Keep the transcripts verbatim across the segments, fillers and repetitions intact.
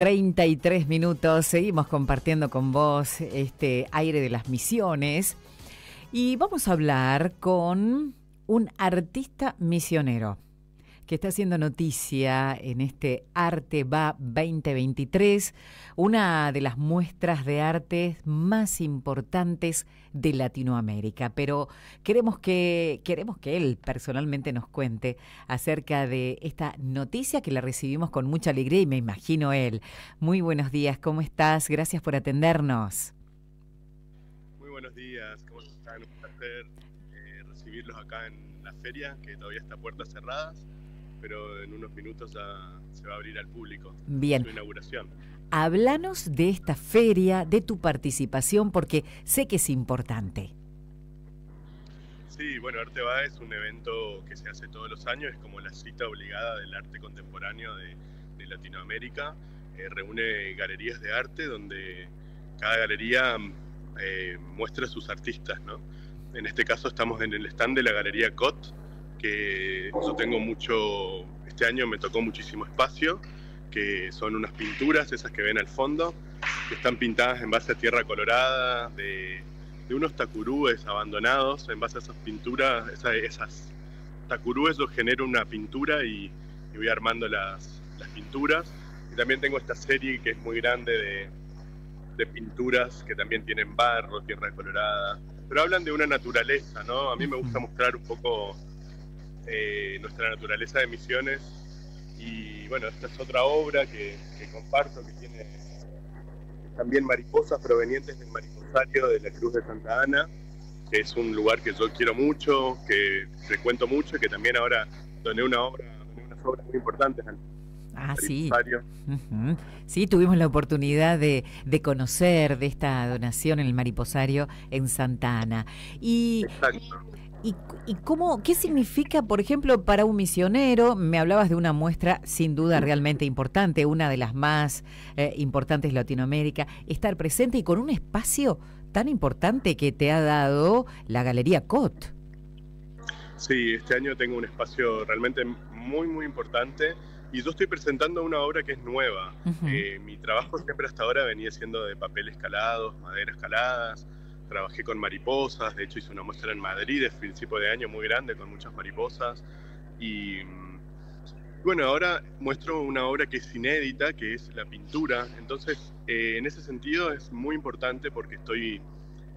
treinta y tres minutos, seguimos compartiendo con vos este aire de las misiones y vamos a hablar con un artista misionero que está haciendo noticia en este ArteBA veinte veintitrés, una de las muestras de arte más importantes de Latinoamérica. Pero queremos que, queremos que él personalmente nos cuente acerca de esta noticia que la recibimos con mucha alegría y me imagino él. Muy buenos días, ¿cómo estás? Gracias por atendernos. Muy buenos días, ¿cómo están? Un placer eh, recibirlos acá en la feria, que todavía está puertas cerradas, pero en unos minutos ya se va a abrir al público. Bien. Su inauguración. Háblanos de esta feria, de tu participación, porque sé que es importante. Sí, bueno, ArteBA es un evento que se hace todos los años, es como la cita obligada del arte contemporáneo de, de Latinoamérica. Eh, reúne galerías de arte donde cada galería eh, muestra a sus artistas, ¿no? En este caso estamos en el stand de la Galería Cot, que yo tengo mucho, este año me tocó muchísimo espacio, que son unas pinturas, esas que ven al fondo, que están pintadas en base a tierra colorada, de, de unos takurúes abandonados. En base a esas pinturas, esas, esas takurúes, yo genero una pintura y, y voy armando las, las pinturas. Y también tengo esta serie que es muy grande de, de pinturas que también tienen barro, tierra colorada, pero hablan de una naturaleza, ¿no? A mí me gusta mostrar un poco eh, nuestra naturaleza de misiones. Y bueno, esta es otra obra que, que comparto, que tiene también mariposas provenientes del mariposario de la Cruz de Santa Ana, que es un lugar que yo quiero mucho, que frecuento mucho y que también ahora doné una obra, doné unas obras muy importantes al Ah, sí. Uh-huh. Sí, tuvimos la oportunidad de, de conocer de esta donación en el mariposario en Santa Ana. Y, Exacto. Y, y cómo, ¿qué significa, por ejemplo, para un misionero? Me hablabas de una muestra sin duda realmente importante, una de las más eh, importantes de Latinoamérica, estar presente y con un espacio tan importante que te ha dado la Galería Cot. Sí, este año tengo un espacio realmente muy, muy importante. Y yo estoy presentando una obra que es nueva. Uh-huh. eh, mi trabajo siempre hasta ahora venía siendo de papeles calados, maderas caladas. Trabajé con mariposas, de hecho hice una muestra en Madrid a principio de año muy grande con muchas mariposas. Y bueno, ahora muestro una obra que es inédita, que es la pintura. Entonces, eh, en ese sentido es muy importante porque estoy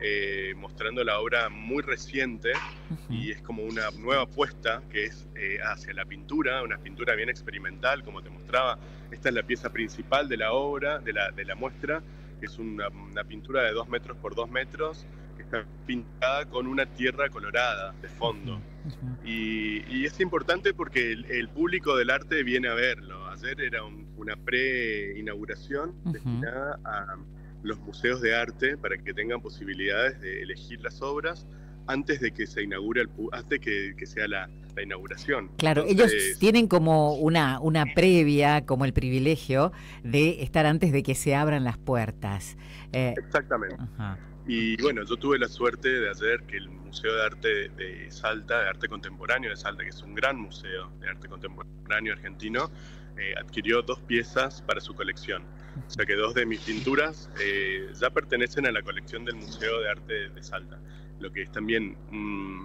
eh, mostrando la obra muy reciente. Uh-huh. Y es como una nueva apuesta que es eh, hacia la pintura, una pintura bien experimental, como te mostraba. Esta es la pieza principal de la obra, de la, de la muestra. Es una, una pintura de dos metros por dos metros que está pintada con una tierra colorada de fondo. Uh-huh. y, y es importante porque el, el público del arte viene a verlo. Ayer era un, una pre-inauguración. Uh-huh. Destinada a los museos de arte para que tengan posibilidades de elegir las obras antes de que se inaugure, el, antes que, que sea la, la inauguración. Claro. Entonces, ellos tienen como una, una previa, como el privilegio de estar antes de que se abran las puertas. Eh, exactamente. Uh-huh. Y bueno, yo tuve la suerte de ayer que el Museo de Arte de Salta, de Arte Contemporáneo de Salta, que es un gran museo de arte contemporáneo argentino, eh, adquirió dos piezas para su colección. O sea que dos de mis pinturas eh, ya pertenecen a la colección del Museo de Arte de Salta, lo que es también mmm,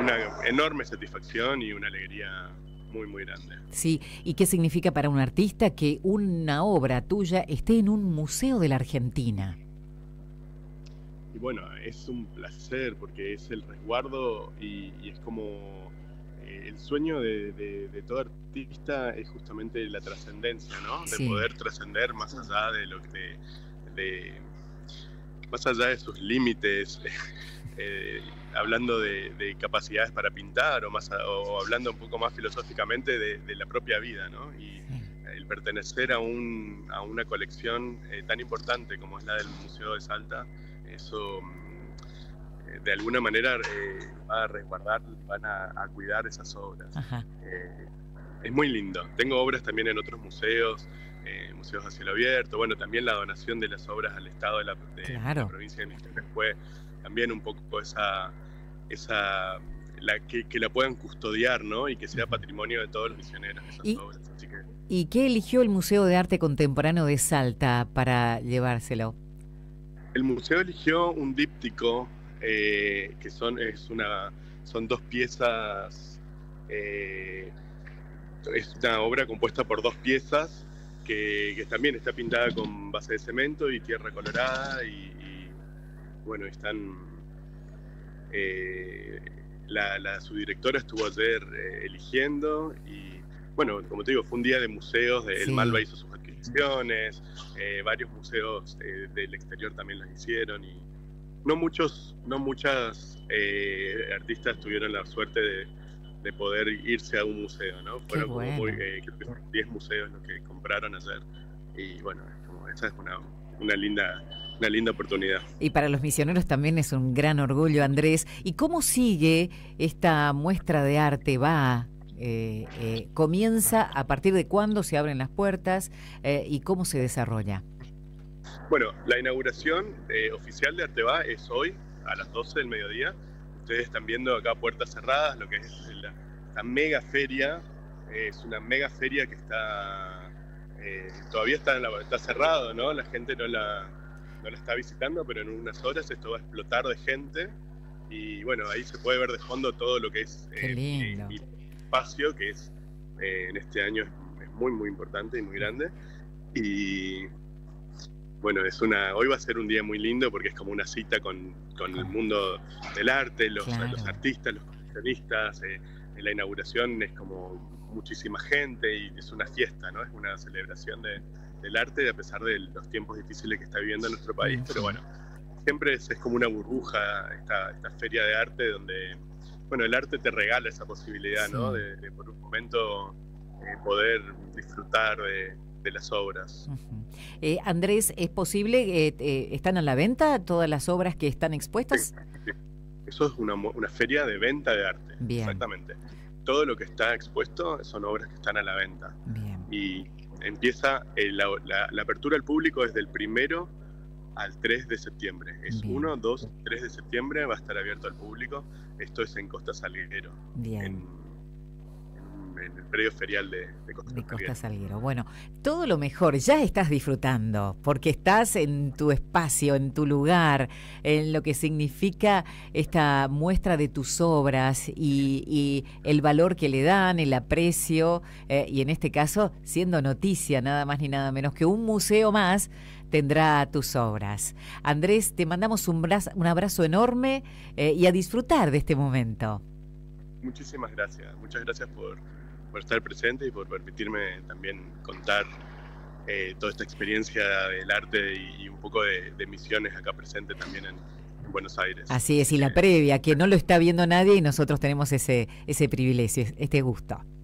una enorme satisfacción y una alegría muy, muy grande. Sí, ¿y qué significa para un artista que una obra tuya esté en un museo de la Argentina? Y bueno, es un placer porque es el resguardo y, y es como eh, el sueño de, de, de todo artista es justamente la trascendencia, ¿no? Sí. De poder trascender más allá de lo que... De, de, más allá de sus límites... Eh, hablando de, de capacidades para pintar o, más, o hablando un poco más filosóficamente de, de la propia vida, ¿no? Y el pertenecer a, un, a una colección eh, tan importante como es la del Museo de Salta, eso eh, de alguna manera eh, va a resguardar, van a, a cuidar esas obras. Eh, es muy lindo. Tengo obras también en otros museos, eh, museos a cielo abierto. Bueno, también la donación de las obras al Estado de la, de, claro. de la provincia de Misiones fue... también un poco esa, esa la, que, que la puedan custodiar, ¿no? Y que sea patrimonio de todos los misioneros, esas ¿Y, obras. Así que... ¿Y qué eligió el Museo de Arte Contemporáneo de Salta para llevárselo? El museo eligió un díptico, eh, que son, es una, son dos piezas, eh, es una obra compuesta por dos piezas, que, que también está pintada con base de cemento y tierra colorada, y, y bueno, están... Eh, la, la subdirectora estuvo ayer eh, eligiendo y, bueno, como te digo, fue un día de museos, de, sí. El Malba hizo sus adquisiciones, eh, varios museos eh, del exterior también las hicieron y no muchos, no muchas eh, artistas tuvieron la suerte de, de poder irse a un museo, ¿no? Fueron como muy, eh, creo que fueron diez museos los que compraron ayer y, bueno, como esa es una... Una linda, una linda oportunidad. Y para los misioneros también es un gran orgullo, Andrés. ¿Y cómo sigue esta muestra de arte? ¿Va? Eh, eh, ¿Comienza? ¿A partir de cuándo se abren las puertas? Eh, ¿Y cómo se desarrolla? Bueno, la inauguración eh, oficial de ArteBA es hoy, a las doce del mediodía. Ustedes están viendo acá puertas cerradas, lo que es la, la mega feria. Eh, es una mega feria que está... Eh, todavía está, en la, está cerrado, ¿no? La gente no la, no la está visitando, pero en unas horas esto va a explotar de gente y, bueno, ahí se puede ver de fondo todo lo que es eh, el, el espacio, que es eh, en este año es, es muy, muy importante y muy grande. Y, bueno, es una, hoy va a ser un día muy lindo porque es como una cita con, con el mundo del arte, los, claro. los artistas, los coleccionistas, eh, la inauguración es como... muchísima gente y es una fiesta, ¿no? Es una celebración de, del arte a pesar de los tiempos difíciles que está viviendo nuestro país, pero bueno, siempre es, es como una burbuja esta, esta feria de arte donde, bueno, el arte te regala esa posibilidad, sí. ¿no? De, de por un momento eh, poder disfrutar de, de las obras. Uh-huh. eh, Andrés, ¿es posible? Eh, eh, ¿Están a la venta todas las obras que están expuestas? Sí. Eso es una, una feria de venta de arte. Bien. Exactamente. Todo lo que está expuesto son obras que están a la venta. Bien. Y empieza, el, la, la, la apertura al público es del primero al tres de septiembre. Es Bien. uno, dos, tres de septiembre, va a estar abierto al público. Esto es en Costa Salguero. Bien. En, en el predio ferial de, de Costa Salguero. De Costa Salguero. Bueno, todo lo mejor, ya estás disfrutando, porque estás en tu espacio, en tu lugar, en lo que significa esta muestra de tus obras y, y el valor que le dan, el aprecio, eh, y en este caso, siendo noticia, nada más ni nada menos que un museo más tendrá tus obras. Andrés, te mandamos un, brazo, un abrazo enorme eh, y a disfrutar de este momento. Muchísimas gracias, muchas gracias por... por estar presente y por permitirme también contar eh, toda esta experiencia del arte y, y un poco de, de misiones acá presente también en, en Buenos Aires. Así es, y la eh, previa, que no lo está viendo nadie y nosotros tenemos ese, ese privilegio, este gusto.